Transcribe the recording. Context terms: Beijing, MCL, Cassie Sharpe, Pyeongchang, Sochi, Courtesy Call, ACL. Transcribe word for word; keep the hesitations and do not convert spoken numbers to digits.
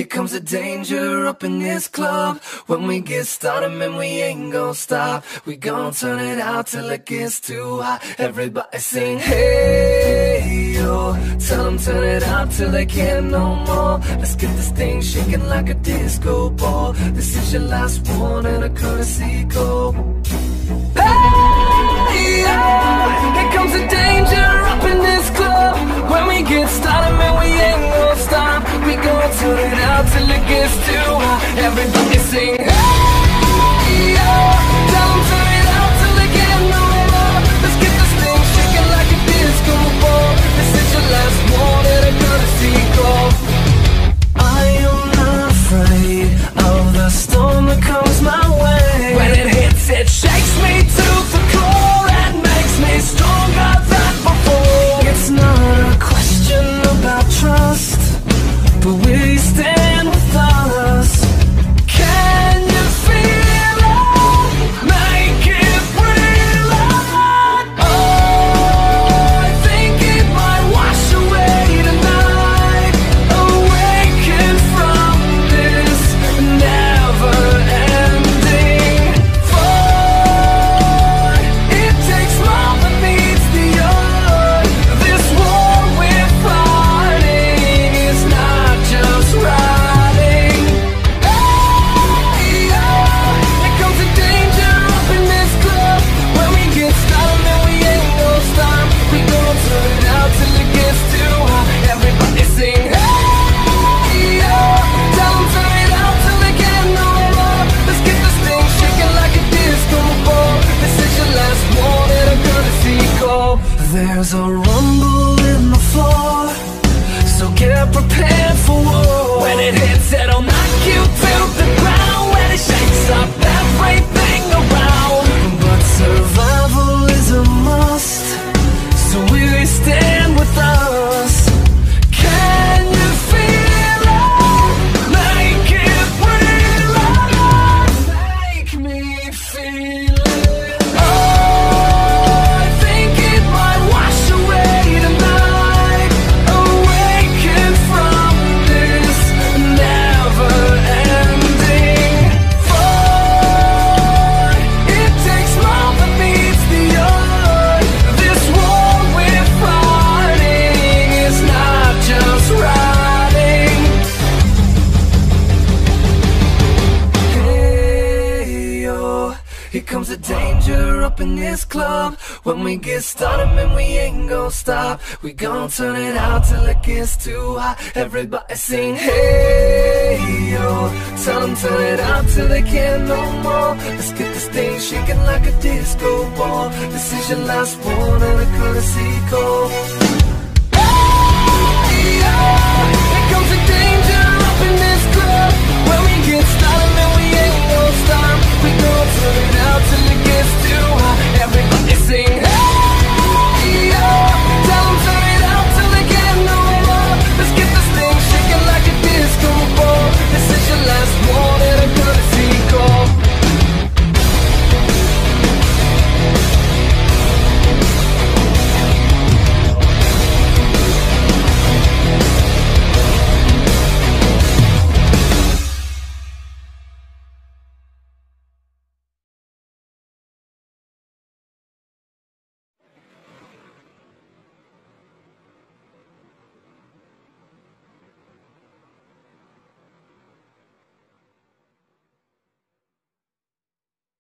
Here comes the danger up in this club. When we get started, man, we ain't gon' stop. We gon' turn it out till it gets too hot. Everybody sing, hey, yo. Tell them turn it out till they can't no more. Let's get this thing shaking like a disco ball. This is your last one and a courtesy call. Hey, yo. Here comes the danger up in this club. When we get started, man, we ain't gon' stop. We gon' turn it out till it gets too hot. Everybody sing, hey, yo. There's a rumble in the floor, so get prepared for war. When it hits, it'll knock you to the ground. When it shakes up everything around. But survival is a must, so we stand with us. Here comes the danger up in this club. When we get started, man, we ain't gon' stop. We gon' turn it out till it gets too hot. Everybody sing, hey, yo. Tell them turn it out till they can't no more. Let's get this thing shaking like a disco ball. This is your last one and a courtesy call. Hey, yo. Here comes the danger up in this club. When we get started, man,